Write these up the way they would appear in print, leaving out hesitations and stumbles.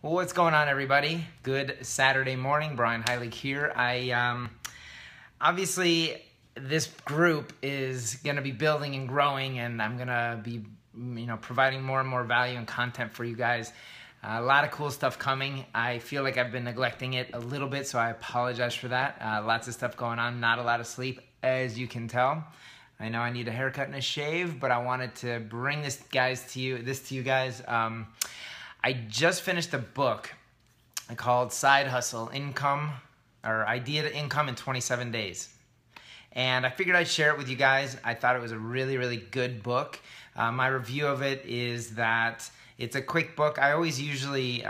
Well, what's going on, everybody? Good Saturday morning. Brian Heilig here. Obviously, this group is going to be building and growing, and I'm going to be, providing more and more value and content for you guys. A lot of cool stuff coming. I feel like I've been neglecting it a little bit, so I apologize for that. Lots of stuff going on, not a lot of sleep, as you can tell. I know I need a haircut and a shave, but I wanted to bring this to you guys. I just finished a book called Side Hustle, Income, or Idea to Income in 27 Days. And I figured I'd share it with you guys. I thought it was a really, really good book. My review of it is that it's a quick book. I always usually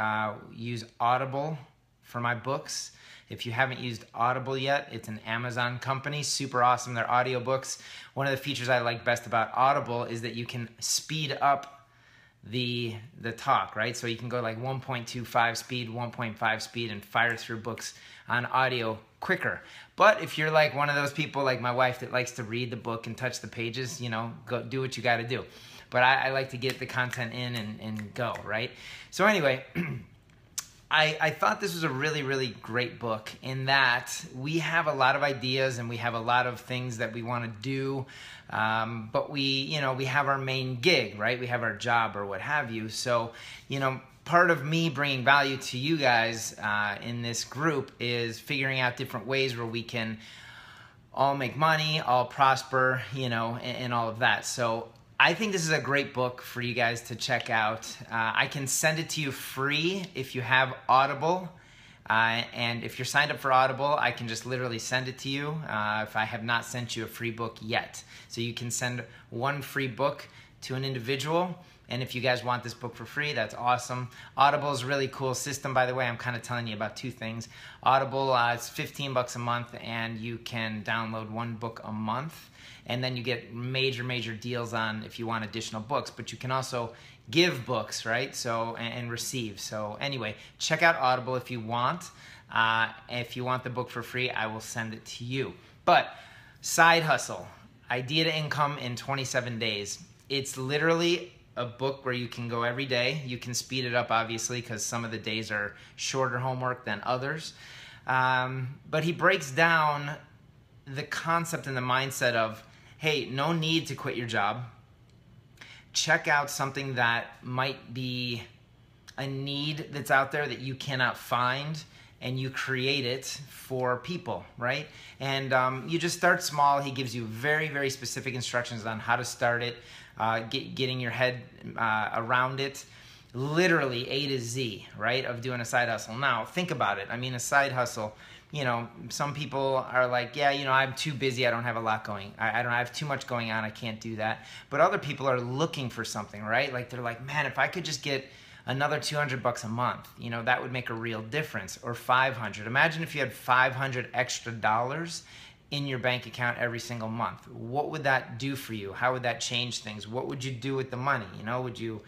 use Audible for my books. If you haven't used Audible yet, it's an Amazon company, super awesome. They're audiobooks. One of the features I like best about Audible is that you can speed up the talk, right? So you can go like 1.25 speed, 1.5 speed, and fire through books on audio quicker. But if you're like one of those people like my wife that likes to read the book and touch the pages, go do what you got to do. But I like to get the content in and go, right? So anyway, I thought this was a really, really great book in that we have a lot of ideas and we have a lot of things that we want to do, but we have our main gig, right? We have our job or what have you. So, part of me bringing value to you guys in this group is figuring out different ways where we can all make money, all prosper, and all of that. So I think this is a great book for you guys to check out. I can send it to you free if you have Audible. And if you're signed up for Audible, I can just literally send it to you if I have not sent you a free book yet. So you can send one free book to an individual. And if you guys want this book for free, that's awesome. Audible's a really cool system, by the way. I'm kind of telling you about two things. Audible, it's $15 a month, and you can download one book a month. And then you get major, major deals on if you want additional books. But you can also give books, right? So and receive. So anyway, check out Audible if you want. If you want the book for free, I will send it to you. But Side Hustle, Idea to Income in 27 Days. It's literally a book where you can go every day. You can speed it up, obviously, because some of the days are shorter homework than others. But he breaks down the concept and the mindset of, hey, no need to quit your job. Check out something that might be a need that's out there that you cannot find, and you create it for people, right? And you just start small. He gives you very, very specific instructions on how to start it, getting your head around it, literally A to Z, right, of doing a side hustle. Now, think about it. I mean, a side hustle, some people are like, yeah, I'm too busy. I don't have a lot going. I have too much going on. I can't do that. But other people are looking for something, right? Like they're like, man, if I could just get another $200 a month, that would make a real difference, or 500. Imagine if you had $500 extra in your bank account every single month. What would that do for you? How would that change things? What would you do with the money? Would you,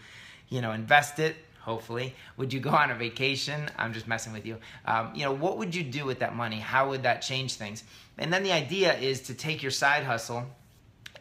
invest it? Hopefully. Would you go on a vacation? I'm just messing with you. What would you do with that money? How would that change things? And then the idea is to take your side hustle,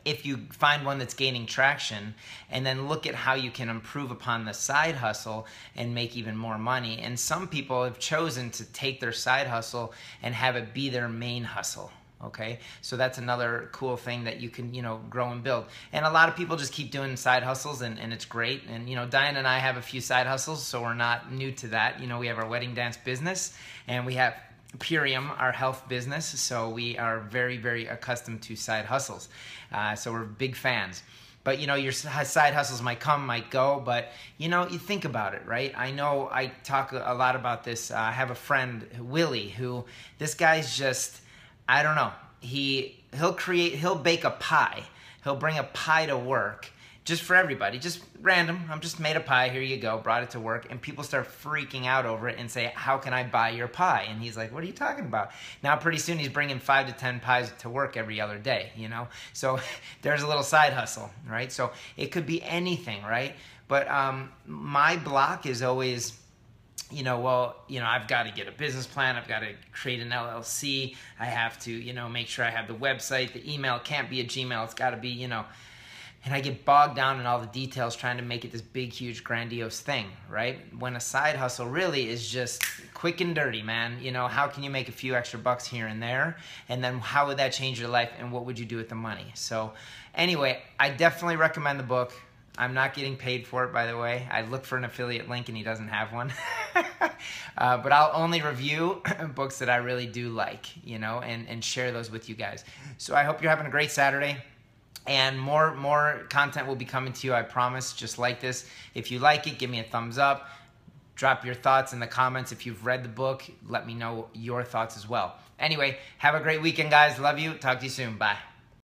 if you find one that's gaining traction, and then look at how you can improve upon the side hustle and make even more money. And some people have chosen to take their side hustle and have it be their main hustle. Okay, so that's another cool thing that you can, grow and build. And a lot of people just keep doing side hustles, and it's great. And, Diane and I have a few side hustles, so we're not new to that. We have our wedding dance business, and we have Perium, our health business, so we are very, very accustomed to side hustles. So we're big fans. But, your side hustles might come, might go, but, you think about it, right? I know I talk a lot about this. I have a friend, Willie, who this guy's just, I don't know. He'll bake a pie. He'll bring a pie to work. Just for everybody, just random. I'm just made a pie, here you go, brought it to work, and people start freaking out over it and say, how can I buy your pie? And he's like, what are you talking about? Now pretty soon he's bringing 5 to 10 pies to work every other day, So there's a little side hustle, right? So it could be anything, right? But my block is always, I've got to get a business plan. I've got to create an LLC. I have to, make sure I have the website. The email can't be a Gmail. It's got to be, And I get bogged down in all the details trying to make it this big, huge, grandiose thing, right? When a side hustle really is just quick and dirty, man. You know, how can you make a few extra bucks here and there? And then how would that change your life, and what would you do with the money? So anyway, I definitely recommend the book. I'm not getting paid for it, by the way. I look for an affiliate link and he doesn't have one. But I'll only review books that I really do like, you know, and share those with you guys. So I hope you're having a great Saturday. And more content will be coming to you, I promise, just like this. If you like it, give me a thumbs up. Drop your thoughts in the comments. If you've read the book, let me know your thoughts as well. Anyway, have a great weekend, guys. Love you. Talk to you soon. Bye.